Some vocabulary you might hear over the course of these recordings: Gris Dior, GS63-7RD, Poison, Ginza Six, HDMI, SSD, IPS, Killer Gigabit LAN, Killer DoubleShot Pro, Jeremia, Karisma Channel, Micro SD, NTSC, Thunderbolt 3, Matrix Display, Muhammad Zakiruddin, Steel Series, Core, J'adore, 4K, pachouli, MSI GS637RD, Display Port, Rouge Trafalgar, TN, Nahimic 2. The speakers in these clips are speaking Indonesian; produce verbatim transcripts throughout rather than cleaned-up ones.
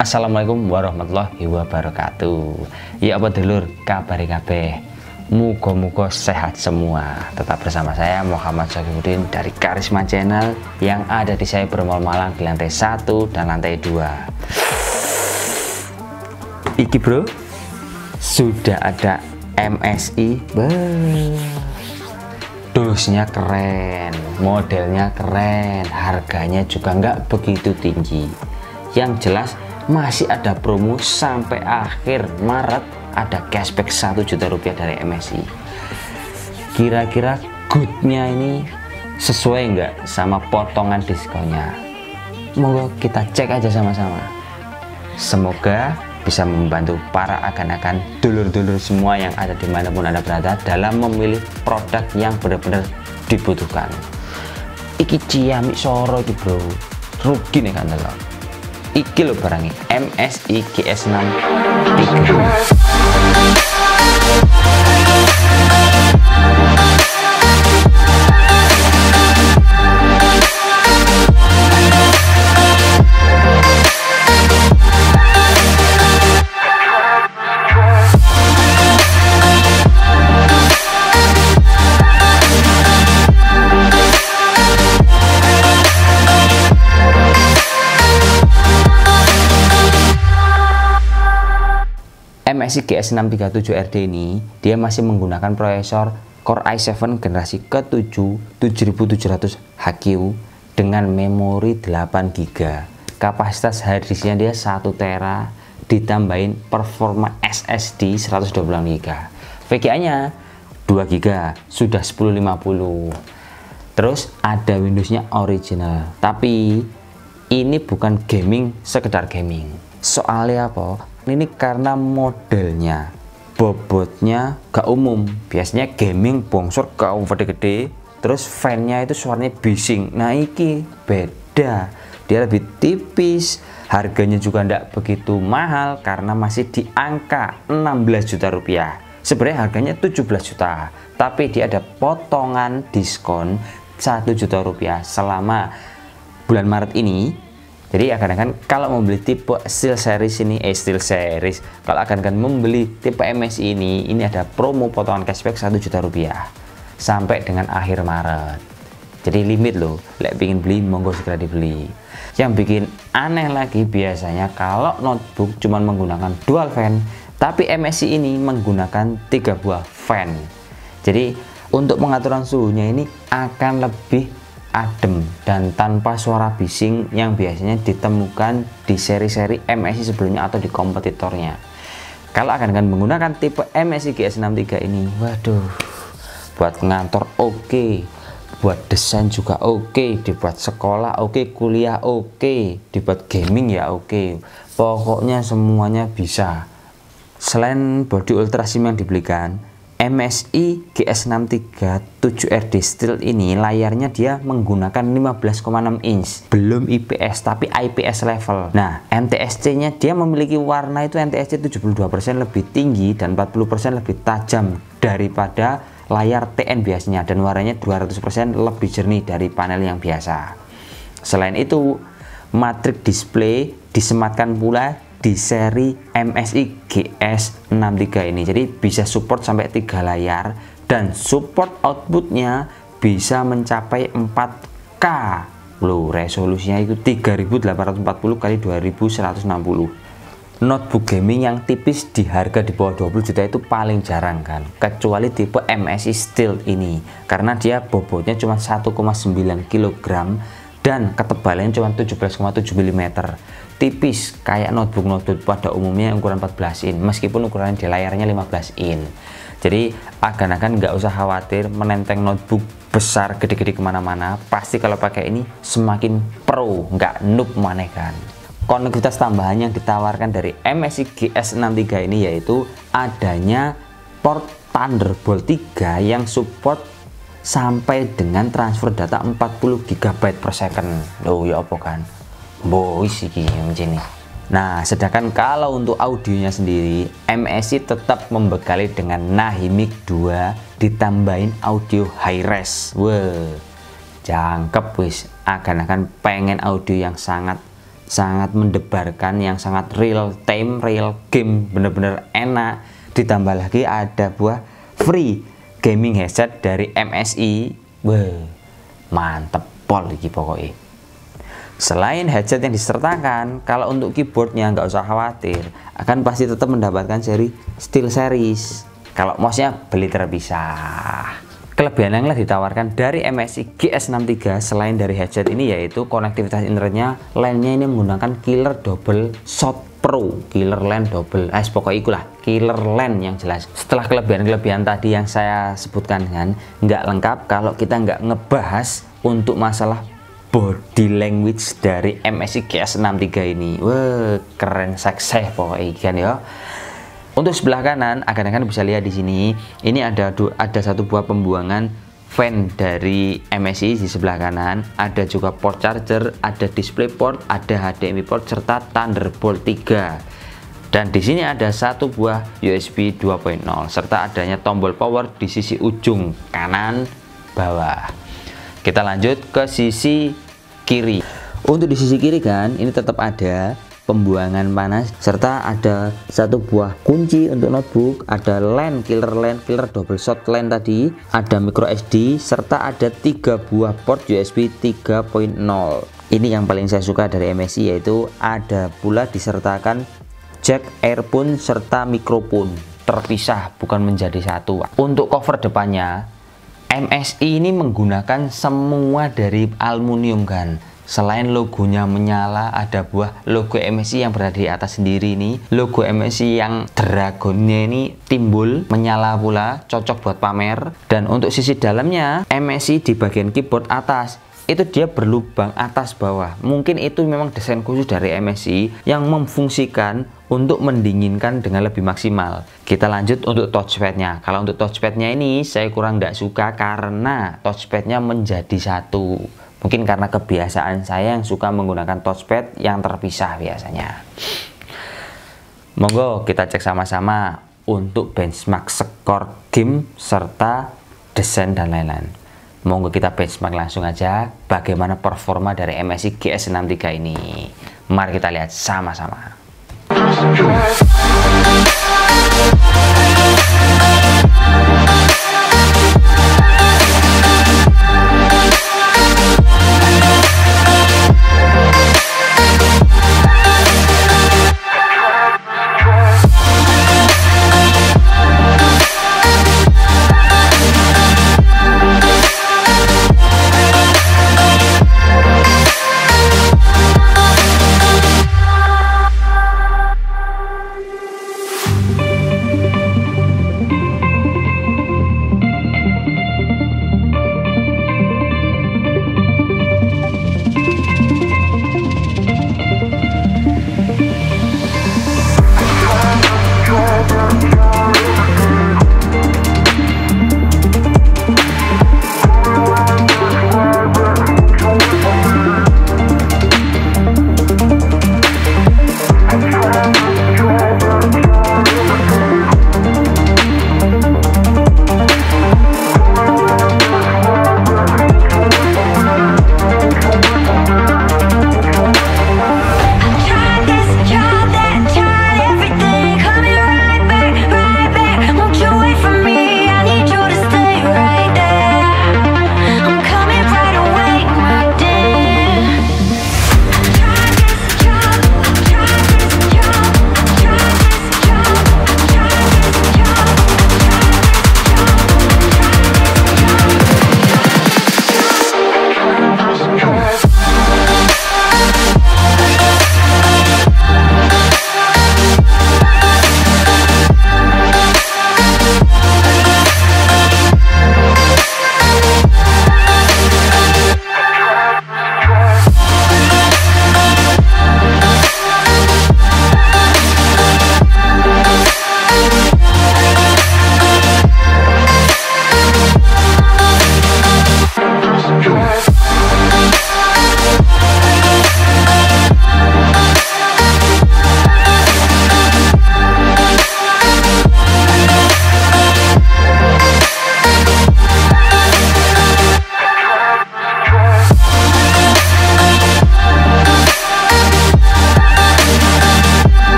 Assalamualaikum warahmatullahi wabarakatuh. Ya apa dulur, kabare kabeh, muga-muga sehat semua. Tetap bersama saya Muhammad Zakiruddin dari Karisma Channel yang ada di Cyber Mall Malang di lantai satu dan lantai dua. Iki bro, sudah ada M S I. Bye. Dosnya keren, modelnya keren, harganya juga nggak begitu tinggi. Yang jelas masih ada promo sampai akhir Maret, ada cashback satu juta rupiah dari M S I. Kira-kira goodnya ini sesuai nggak sama potongan diskonnya? Monggo kita cek aja sama-sama. Semoga bisa membantu para akan-akan dulur-dulur semua yang ada dimanapun Anda berada dalam memilih produk yang benar-benar dibutuhkan. Iki ciamik soro iki bro, rugi nih kan delok. Iki lo barangnya M S I G S enam tiga. M S I G S enam tiga tujuh R D ini dia masih menggunakan prosesor Core i tujuh generasi ketujuh tujuh tujuh nol nol H Q dengan memori delapan giga B. Kapasitas hard disknya dia satu tera B ditambahin performa S S D seratus dua puluh enam giga B. V G A-nya dua giga B sudah sepuluh lima puluh. Terus ada Windows-nya original. Tapi ini bukan gaming sekedar gaming. Soalnya apa? Ini karena modelnya bobotnya gak umum. Biasanya gaming bongsor gak gede-gede, terus fan-nya itu suaranya bising. Nah iki beda, dia lebih tipis, harganya juga ndak begitu mahal karena masih di angka enam belas juta rupiah. Sebenarnya harganya tujuh belas juta, tapi dia ada potongan diskon satu juta rupiah selama bulan Maret ini. Jadi akan-akan kalau membeli tipe Steel Series ini, eh Steel Series, kalau akan-akan membeli tipe M S I ini, ini ada promo potongan cashback satu juta rupiah sampai dengan akhir Maret. Jadi limit loh, lek pingin beli monggo segera dibeli. Yang bikin aneh lagi biasanya kalau notebook cuman menggunakan dual fan, tapi M S I ini menggunakan tiga buah fan. Jadi untuk pengaturan suhunya ini akan lebih adem dan tanpa suara bising yang biasanya ditemukan di seri-seri M S I sebelumnya atau di kompetitornya. Kalau akan-akan menggunakan tipe M S I G S enam tiga ini, waduh, buat ngantor oke, okay. Buat desain juga oke, okay. Dibuat sekolah oke, okay. Kuliah oke, okay. Dibuat gaming ya oke, okay. Pokoknya semuanya bisa. Selain body ultra slim yang dibelikan, M S I G S enam tiga tujuh R D Steel ini layarnya dia menggunakan lima belas koma enam inch, belum I P S tapi I P S level. Nah, N T S C nya dia memiliki warna itu N T S C tujuh puluh dua persen lebih tinggi dan empat puluh persen lebih tajam daripada layar T N biasanya, dan warnanya dua ratus persen lebih jernih dari panel yang biasa. Selain itu, Matrix Display disematkan pula di seri M S I G S enam tiga ini, jadi bisa support sampai tiga layar dan support outputnya bisa mencapai empat K loh. Resolusinya itu tiga ribu delapan ratus empat puluh kali dua ribu seratus enam puluh. Notebook gaming yang tipis di harga di bawah dua puluh juta itu paling jarang kan, kecuali tipe M S I Steel ini karena dia bobotnya cuma satu koma sembilan kilogram dan ketebalannya cuma tujuh belas koma tujuh milimeter. Tipis kayak notebook-notebook pada umumnya ukuran empat belas inch, meskipun ukuran di layarnya lima belas inch. Jadi akan-akan nggak usah khawatir menenteng notebook besar gede-gede kemana-mana. Pasti kalau pakai ini semakin pro, nggak noob manekan. Konektivitas tambahan yang ditawarkan dari M S I G S enam tiga ini yaitu adanya port Thunderbolt tiga yang support sampai dengan transfer data empat puluh gigabyte per second. Loh ya apa kan? Boys iki macam ini. Nah, sedangkan kalau untuk audionya sendiri, M S I tetap membekali dengan Nahimic dua ditambahin audio high res. Wah, jangkep wis. Akan-akan pengen audio yang sangat sangat mendebarkan, yang sangat real time, real game, bener-bener enak. Ditambah lagi ada buah free gaming headset dari M S I. Wah, mantep pol iki pokoknya. Selain headset yang disertakan, kalau untuk keyboardnya nggak usah khawatir, akan pasti tetap mendapatkan seri Steel Series. Kalau mouse-nya beli terpisah. Kelebihan yang ditawarkan dari M S I G S enam tiga selain dari headset ini yaitu konektivitas internetnya, LAN-nya ini menggunakan Killer Double Shot Pro, Killer LAN Double, eh pokoknya ikulah Killer LAN yang jelas. Setelah kelebihan-kelebihan tadi yang saya sebutkan kan, nggak lengkap kalau kita nggak ngebahas untuk masalah body language dari M S I G S enam tiga ini. Wah, keren sekseh pokoknya kan ya. Untuk sebelah kanan, akan-akan bisa lihat di sini, ini ada ada satu buah pembuangan fan dari M S I di sebelah kanan, ada juga port charger, ada display port, ada H D M I port serta Thunderbolt tiga. Dan di sini ada satu buah U S B dua titik nol serta adanya tombol power di sisi ujung kanan bawah. Kita lanjut ke sisi kiri. Untuk di sisi kiri kan, ini tetap ada pembuangan panas serta ada satu buah kunci untuk notebook, ada LAN, Killer LAN, Killer Double Shot LAN tadi, ada Micro S D serta ada tiga buah port U S B tiga titik nol. Ini yang paling saya suka dari M S I, yaitu ada pula disertakan jack earphone serta mikrofon terpisah, bukan menjadi satu. Untuk cover depannya, M S I ini menggunakan semua dari aluminium kan. Selain logonya menyala, ada buah logo M S I yang berada di atas sendiri ini. Logo M S I yang dragonnya ini timbul, menyala pula, cocok buat pamer. Dan untuk sisi dalamnya, M S I di bagian keyboard atas, itu dia berlubang atas bawah. Mungkin itu memang desain khusus dari M S I yang memfungsikan untuk mendinginkan dengan lebih maksimal. Kita lanjut untuk touchpadnya. Kalau untuk touchpadnya ini, saya kurang nggak suka karena touchpadnya menjadi satu. Mungkin karena kebiasaan saya yang suka menggunakan touchpad yang terpisah biasanya. Monggo kita cek sama-sama untuk benchmark skor game serta desain dan lain-lain. Monggo kita benchmark langsung aja bagaimana performa dari M S I G S enam tiga ini. Mari kita lihat sama-sama.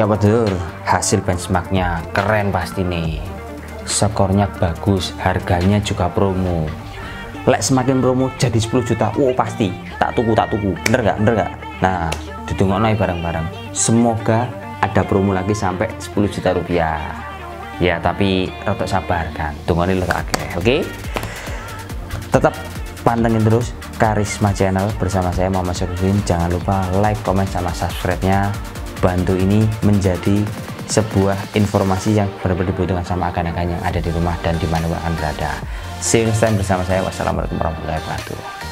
Ya betul, hasil benchmarknya keren pasti nih. Skornya bagus, harganya juga promo. Lek semakin promo jadi sepuluh juta, wow pasti tak tuku tak tuku, bener nggak bener nggak? Nah, ditunggu nih bareng-bareng. Semoga ada promo lagi sampai sepuluh juta rupiah. Ya tapi rotok sabar kan, tunggu nih rotok akeh, oke? Tetap pantengin terus Karisma Channel bersama saya Muhammad Zakiruddin. Jangan lupa like, comment, sama subscribe-nya. Bantu ini menjadi sebuah informasi yang benar-benar dibutuhkan sama akan-akan yang ada di rumah dan di mana pun akan berada. See you next time bersama saya. Wassalamualaikum warahmatullahi wabarakatuh.